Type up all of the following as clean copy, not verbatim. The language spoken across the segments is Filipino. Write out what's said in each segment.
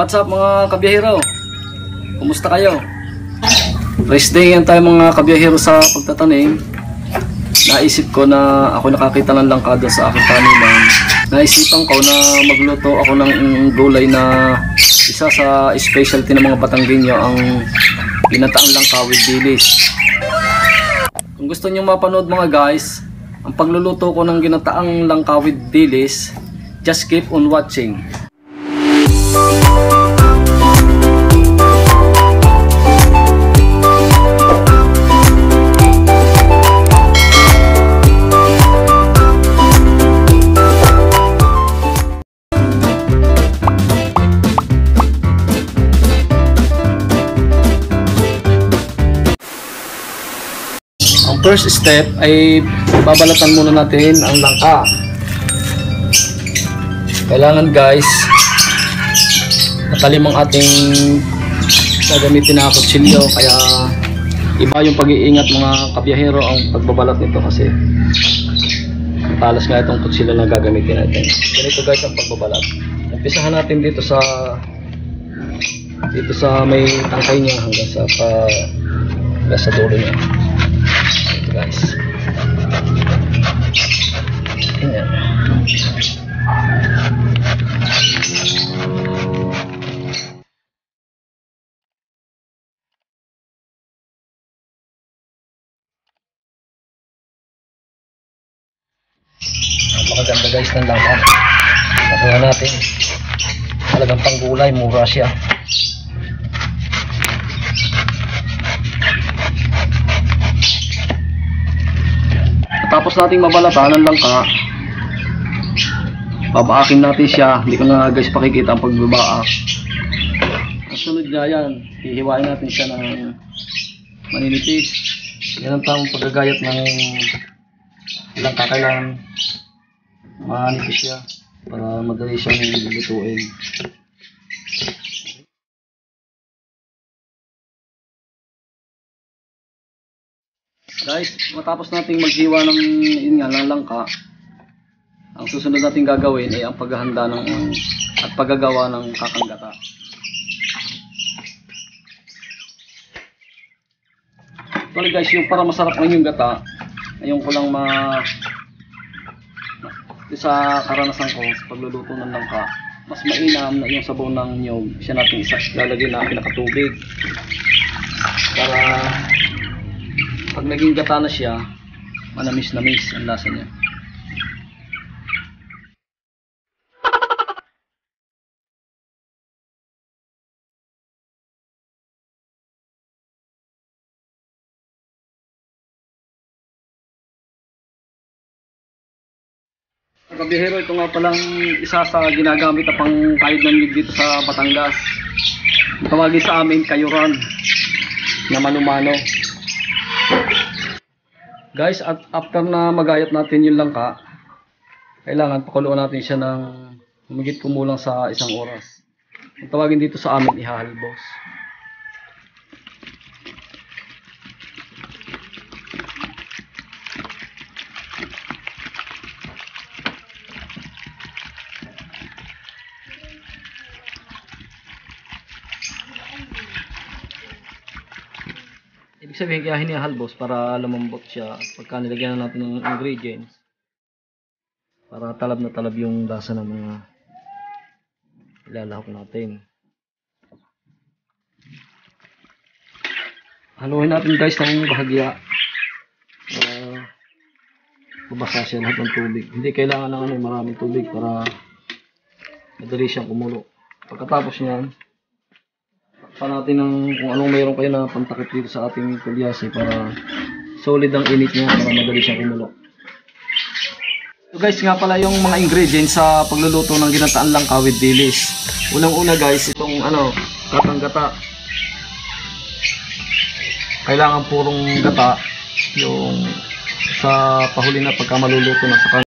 What's up mga kabiyahero? Kumusta kayo? Rest day yan tayo mga kabiyahero sa pagtatanim. Naisip ko na ako nakakita ng langka doon sa aking taniman. Naisipan ko na magluto ako ng gulay na isa sa specialty ng mga Batanggenyo, ang ginataang langka with dilis. Kung gusto nyo mapanood mga guys, ang pagluluto ko ng ginataang langka with dilis, just keep on watching. Ang first step ay babalatan muna natin ang langka. Kailangan guys, matalim ang ating gagamitin na kutsilyo, kaya iba yung pag-iingat mga kabiyahero ang pagbabalat nito kasi matalas nga itong kutsilyo na gagamitin natin. Ganito guys ang pagbabalat. Umpisahan natin dito sa may tangkay niya hanggang sa dulo niya. Ito guys. Ayan. Maganda guys ng langka. Nakuha natin. Talagang panggulay, mura siya. Tapos nating mabalatan ng langka, babaakin natin siya. Hindi ko na guys pakikita ang pagbabaak. Ang sunod na yan, hihiwain natin siya ng maninipis. Yan ang tamang paggagayat ng langka. Kailangan mahanipis siya para madali siyang lutuin. Guys, matapos nating maghiwa ng langka, ang susunod natin gagawin ay ang paghahanda at paggagawa ng kakanggata. Actually guys, yung para masarap ng yung gata, ayun ko lang sa karanasan ko sa pagluluto ng langka, mas mainam na yung sabaw ng niyog. Siya natin lalagyan na pinakatubig para pag naging gata na siya, manamis-namis ang lasa niya. Kabihero, ito nga palang isa sa ginagamit na pangkahid ng niyog dito sa Batangas. Tawagin sa amin kayuran na manumano. Guys, at after na magayat natin yung langka, kailangan pakuluan natin siya ng humigit kumulang sa 1 oras. Ang tawagin dito sa amin, ihahalbos. Ibig sabihin kaya hinihalbos para lumambot siya at pagka nilagyan natin ng ingredients para talab na talab yung lasa ng mga ilalahok natin. Haluin natin guys ng bahagya para mabasa siya lahat ng tubig. Hindi kailangan ng maraming tubig para madali siyang kumulo. Pagkatapos niyan, para natin ng kung anong mayroon kayo na pantakip dito sa ating kulyase para solid ang init niya para madali siyang kumulo. So guys, nga pala yung mga ingredients sa pagluluto ng ginataang langka with dilis. Unang-una guys, itong katanggata. Kailangan purong gata yung sa pahuli na pagka maluluto na sa kanya.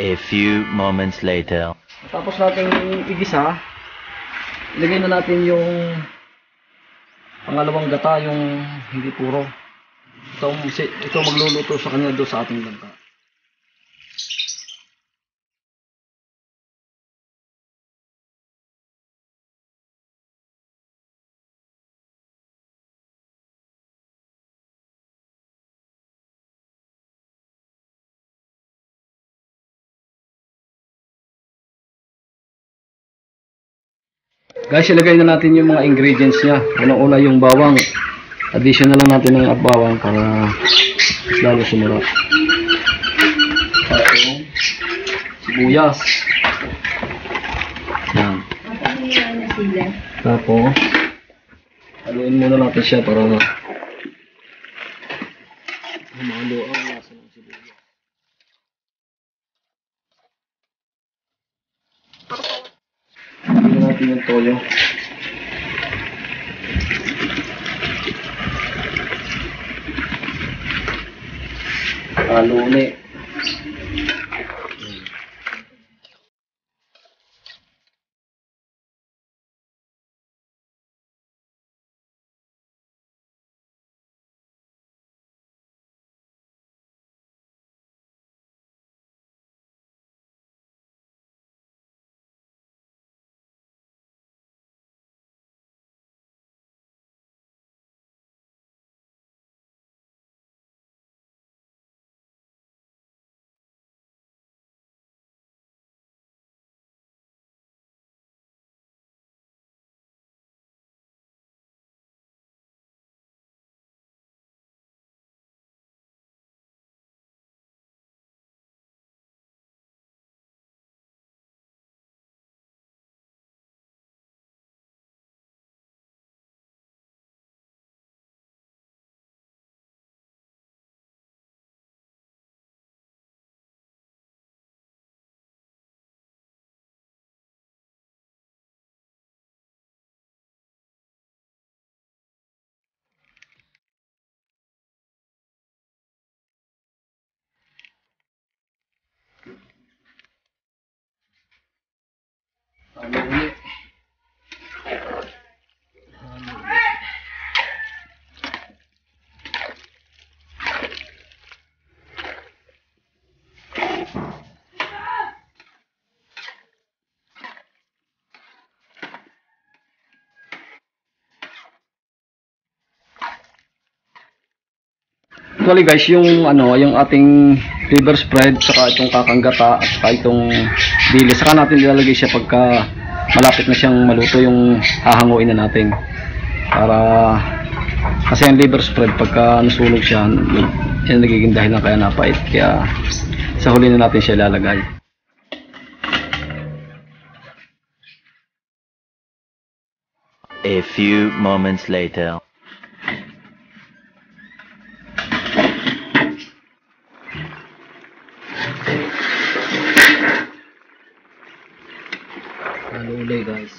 A few moments later. Tapos natin igisa, ilagay na natin yung pangalawang gata, yung hindi puro. Ito magluluto sa kanya doon sa ating langka. Guys, ilagay na natin yung mga ingredients niya. Unang-una yung bawang. Additional lang natin ng bawang para lalo sumura. Yung sibuyas. Yan. Tapos, haluin muna natin siya para humalo ang lasa ng sibuyas. Yung toyo. Alune. Actually guys, yung ating liver spread, saka itong kakanggata, at saka itong dilis, saka natin ilalagay siya pagka malapit na siyang maluto, yung hahanguin na natin. Para kasi yung liver spread, pagka nasunog siya, yun nagiging dahilan kaya napait. Kaya sa huli na natin siya ilalagay. A few moments later. Alulay guys.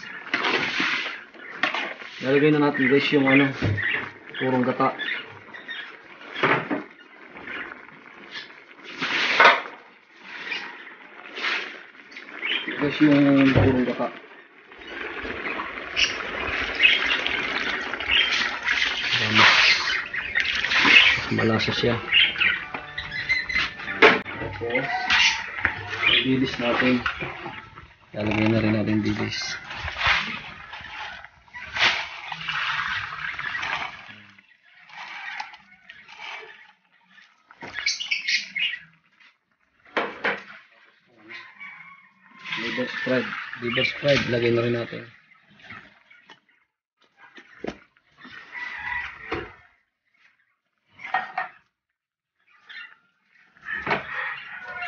Lalagay na natin guys yung purong gata. Guys, yung purong gata. Malasa siya. Tapos, dilis natin. Lalagyan na rin natin dilis. Liver spread, lagyan na rin natin.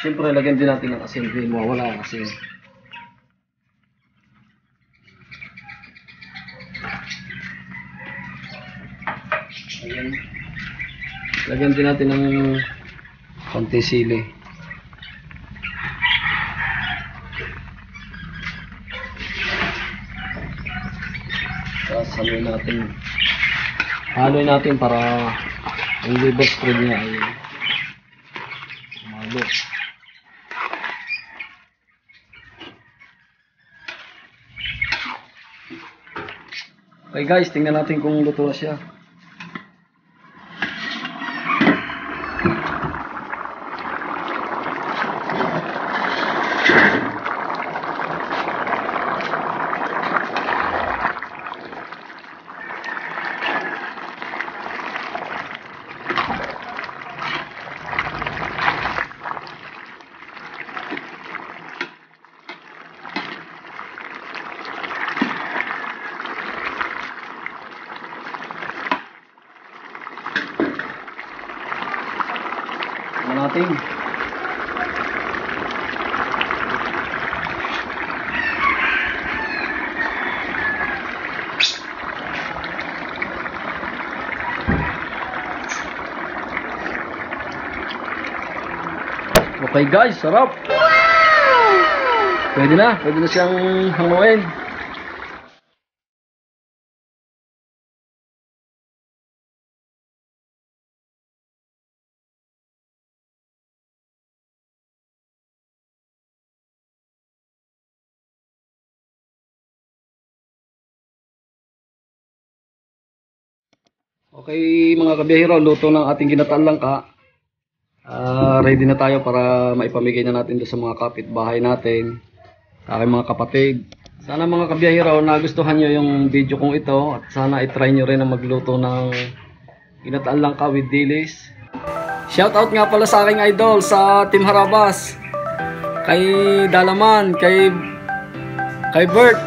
Siyempre, lagyan din natin ng asin. Hindi mawala ang asin. Ayan. Lagyan din natin ng konti sili. Tapos haluin natin para ang liver spread niya ay malo. Okay guys, tingnan natin kung luto na siya. Natin. Okay guys, sarap. Pwede na siyang hanguin. Okay mga kabiyahero, luto ng ating ginataan langka. Ready na tayo para maipamigay na natin doon sa mga kapitbahay natin, aking mga kapatid. Sana mga kabiyahero, nagustuhan nyo yung video kong ito at sana itry nyo rin ang magluto ng ginataan langka with dilis. Shoutout nga pala sa aking idol sa Team Harabas, kay Dalaman, kay Bert,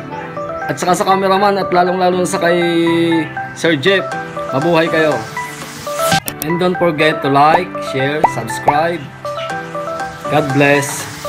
at saka sa cameraman at lalong lalo sa kay Sir Jeff. Mabuhay kayo. And don't forget to like, share, subscribe. God bless.